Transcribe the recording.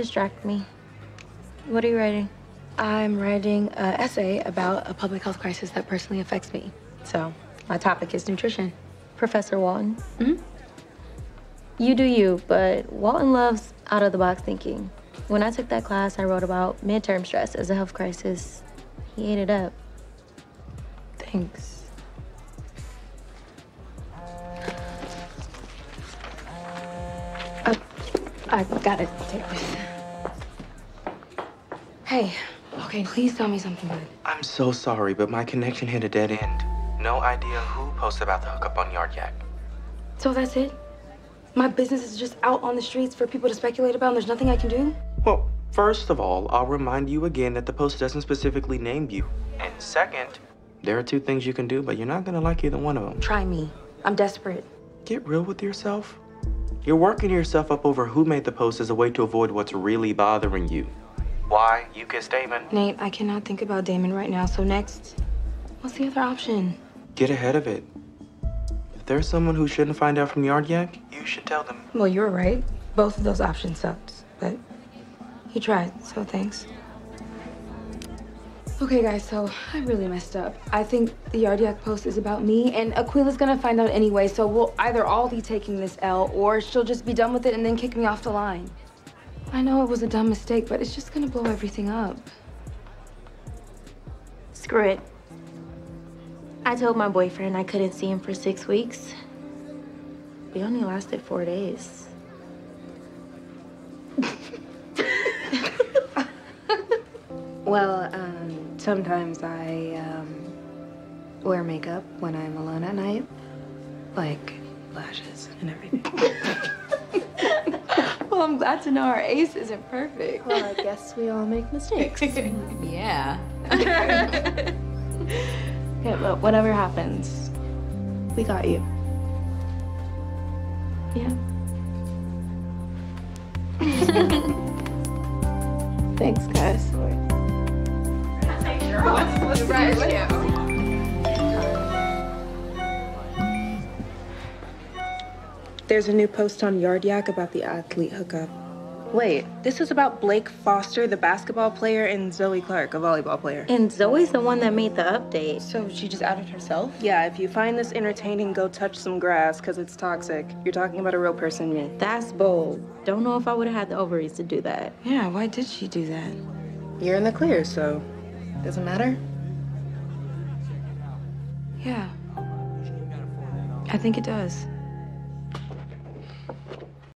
distract me. What are you writing? I'm writing an essay about a public health crisis that personally affects me. So my topic is nutrition. Professor Walton. Mm-hmm. You do you, but Walton loves out-of-the-box thinking. When I took that class, I wrote about midterm stress as a health crisis. He ate it up. Thanks. I gotta take this. Hey, okay, please tell me something good. I'm so sorry, but my connection hit a dead end. No idea who posted about the hookup on Yardyak. So that's it? My business is just out on the streets for people to speculate about and there's nothing I can do? Well, first of all, I'll remind you again that the post doesn't specifically name you. And second, there are two things you can do, but you're not gonna like either one of them. Try me. I'm desperate. Get real with yourself. You're working yourself up over who made the post as a way to avoid what's really bothering you. Why? You kissed Damon. Nate, I cannot think about Damon right now, so next, what's the other option? Get ahead of it. If there's someone who shouldn't find out from Yardiac, you should tell them. Well, you're right. Both of those options sucked, but you tried, so thanks. Okay, guys, so I really messed up. I think the Yardiac post is about me, and Aquila's gonna find out anyway, so we'll either all be taking this L, or she'll just be done with it and then kick me off the line. I know it was a dumb mistake, but it's just gonna blow everything up. Screw it. I told my boyfriend I couldn't see him for 6 weeks. We only lasted 4 days. Well, sometimes I wear makeup when I'm alone at night, like lashes and everything. Well, I'm glad to know our ace isn't perfect. Well, I guess we all make mistakes. Yeah. Okay, well, whatever happens, we got you. Yeah. Thanks, guys. There's a new post on Yardiac about the athlete hookup. Wait, this is about Blake Foster, the basketball player, and Zoe Clark, a volleyball player. And Zoe's the one that made the update. So she just outed herself? Yeah, if you find this entertaining, go touch some grass, because it's toxic. You're talking about a real person, man. That's bold. Don't know if I would have had the ovaries to do that. Yeah, why did she do that? You're in the clear, so... Doesn't matter? Yeah. I think it does.